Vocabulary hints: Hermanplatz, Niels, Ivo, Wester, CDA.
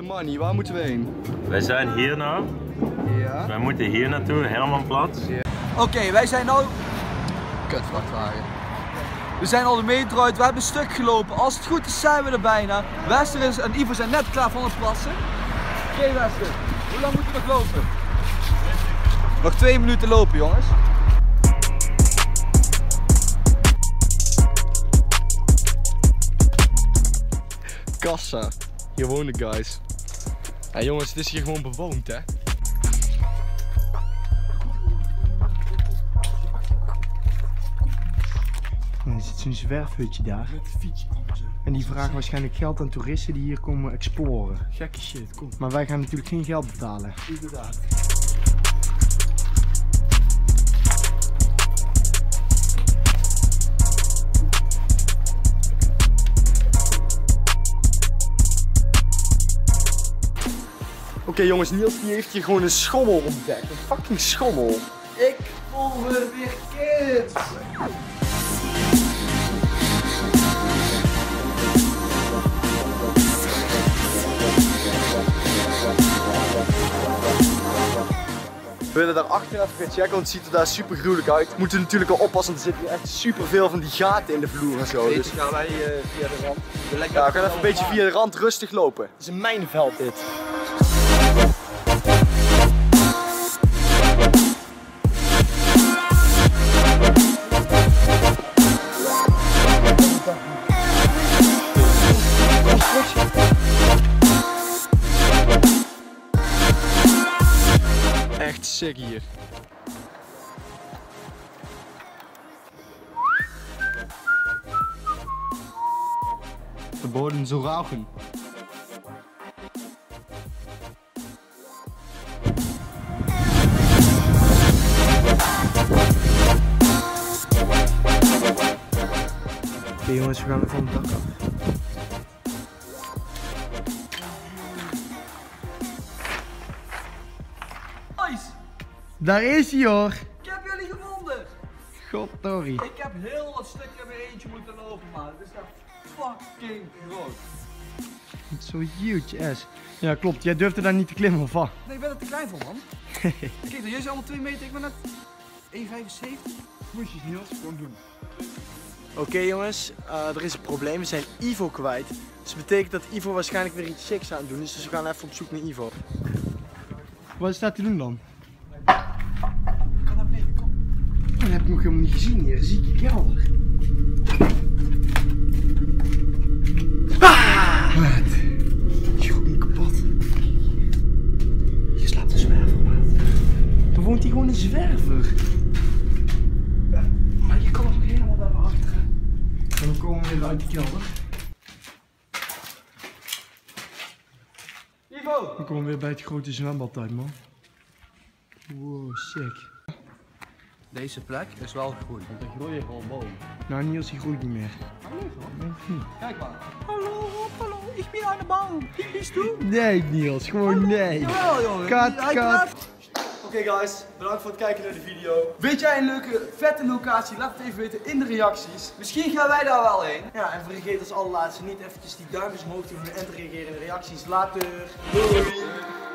the money. Waar moeten we heen? Wij zijn hier nou. Ja. Wij moeten hier naartoe, Hermanplatz. Ja. Oké, wij zijn nou... Kut, vrachtwagen. We zijn al de meter uit, we hebben een stuk gelopen. Als het goed is zijn we er bijna. Wester is en Ivo zijn net klaar van het plassen. Oké, Wester, hoe lang moeten we nog lopen? Nog 2 minuten lopen, jongens. Kassa. Hier wonen, guys. Ja, jongens, het is hier gewoon bewoond, hè. Er zit zo'n zwerfhutje daar. En die vragen waarschijnlijk geld aan toeristen die hier komen exploren. Gekke shit, kom. Maar wij gaan natuurlijk geen geld betalen. Inderdaad. Oké, jongens, Niels die heeft hier gewoon een schommel ontdekt. Een fucking schommel. Ik voel me weer kind. We willen daar achter even gaan checken, want het ziet er daar super gruwelijk uit. We moeten natuurlijk al oppassen, want er zitten echt super veel van die gaten in de vloer en zo. Dus gaan wij via de rand. Ja, we gaan even een beetje via de rand rustig lopen. Het is een mijnenveld dit. Echt sick hier. Verboden zu rauchen. Oké, jongens, we gaan van het dak af. Nice! Daar is hij, hoor! Ik heb jullie gevonden! Goddorie. Ik heb heel wat stukken weer eentje moeten lopen, man. Het is echt fucking groot. Het is zo huge ass. Ja, klopt. Jij durfde daar niet te klimmen, of wat? Nee, ik ben er te klein voor, man. Kijk, jullie zijn allemaal 2 meter. Ik ben net 1,75. Moet je het heel gewoon doen. Oké, jongens, er is een probleem. We zijn Ivo kwijt. Dus dat betekent dat Ivo waarschijnlijk weer iets sicks aan het doen is. Dus we gaan even op zoek naar Ivo. Wat staat hij doen dan? Ik kan naar beneden, kom. Dat heb ik nog helemaal niet gezien hier. Zieke kelder. Ah! Maat. Je roept me kapot. Je slaapt een zwerver, maat. Dan woont hij gewoon een zwerver. Dan komen we weer uit de kelder. Ivo! Dan komen we weer bij het grote zwembad uit, man. Wow, sick. Deze plek is wel groen, want er groeien gewoon bomen. Nou, Niels, die groeit niet meer. Hallo, hoor. Kijk maar. Hallo, hallo, ik ben aan de boom. Hier is toe. Nee, Niels, gewoon hallo. Nee. Jawel, jongen. Kat, kat. Oké, guys, bedankt voor het kijken naar de video. Weet jij een leuke, vette locatie? Laat het even weten in de reacties. Misschien gaan wij daar wel heen. Ja, en vergeet als allerlaatste niet eventjes die duimpjes omhoog te doen en te reageren in de reacties. Later. Doei.